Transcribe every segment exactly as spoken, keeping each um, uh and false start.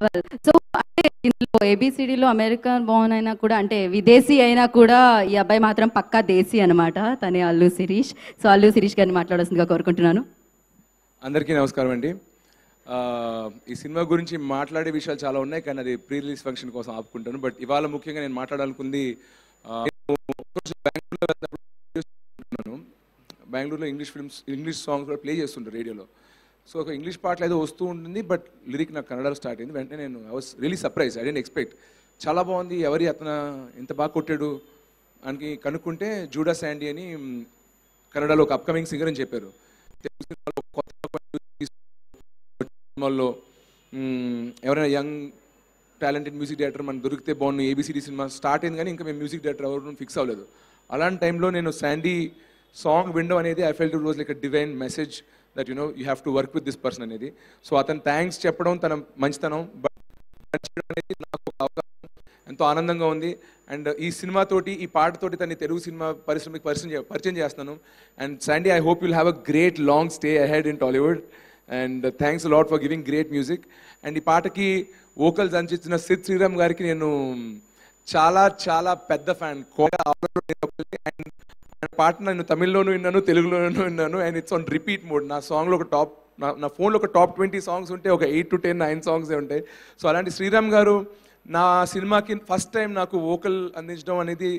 well. So, A B C D lo American born aina kuda ante videsi aina kuda ee abbai matram pakka desi anamata tane Allu Sirish. So Allu Sirish garni maatladastunga korukuntunanu. Andariki namaskaram andi. Ee cinema gurinchi maatlade vishayalu chaala unnai kaani adi pre release function kosam aapukuntanu, but ivala mukyanga nenu maatladalanukundi Bangalore lo English films English songs lo play chestunna radio lo. So oka English part lo edo vastu untundi, but lyric na Kannada lo start ayindi. Ventane nenu I was really surprised, I didn't expect. Chala bagundi, evari atana enta baa kottadu aniki kanukunte Juda Sandy ani Kannada lo oka upcoming singer ani chepparu. Telugu cinema lo kotta pani teesukonna lo evarina young talented music director man dorukite bagundi. A B C D cinema start ayindi gaani inka me music director avaru fix avaledu. Alanti time lo nenu Sandy song window anedi I felt it was like a divine message that you know you have to work with this person anedi. So athan thanks cheppadam tana manchitanam but anedi naaku avakasam ento aanandanga undi, and ee cinema toti ee part toti tani Telugu cinema parishramiku parichem chestunanu. And Sandy, I hope you'll have a great long stay ahead in Tollywood, and uh, thanks a lot for giving great music. And ee paataki vocals anchichina Sid Sriram gariki nenu chala chala pedda fan koda avalo nenu. And పాట నేను తమిళ్లోనూ విన్నాను, తెలుగులోనూ విన్నాను, and it's on repeat mode. నా సాంగ్లో ఒక top నా నా ఫోన్లో ఒక టాప్ ట్వంటీ సాంగ్స్ ఉంటాయి, ఒక ఎయిట్ టు టెన్ నైన్ సాంగ్సే ఉంటాయి. సో అలాంటి శ్రీరామ్ గారు నా సినిమాకి ఫస్ట్ టైం నాకు వోకల్ అందించడం అనేది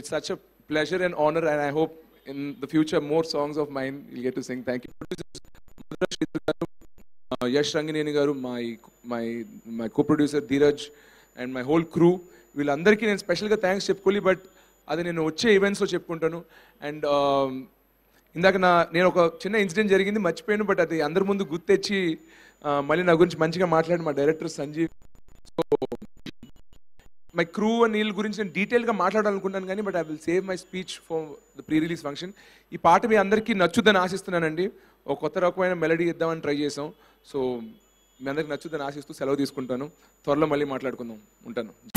it's such a pleasure and honour, and I hope in the future more songs of mine will get to sing. Thank you Yash Rangineni garu, my my my co producer Dheeraj and my whole crew, వీళ్ళందరికీ నేను స్పెషల్గా thanks చెప్పుకోవాలి, but అది నేను వచ్చే ఈవెంట్స్లో చెప్పుకుంటాను. And ఇందాక నా నేను ఒక చిన్న ఇన్సిడెంట్ జరిగింది మర్చిపోయాను, బట్ అది అందరి ముందు గుర్తెచ్చి మళ్ళీ నా గురించి మంచిగా మాట్లాడి మా director Sanjeev. So my crew Anil గురించి నేను డీటెయిల్గా మాట్లాడాలనుకుంటాను కానీ, but I will save my speech for the pre release function. ఈ పాట మీ అందరికీ నచ్చుద్దని ఆశిస్తున్నానండి. ఒక కొత్త రకమైన మెలడీ ఇద్దామని ట్రై చేసాం. సో మీ అందరికీ నచ్చుద్దని ఆశిస్తూ సెలవు తీసుకుంటాను. త్వరలో మళ్ళీ మాట్లాడుకుందాం, ఉంటాను.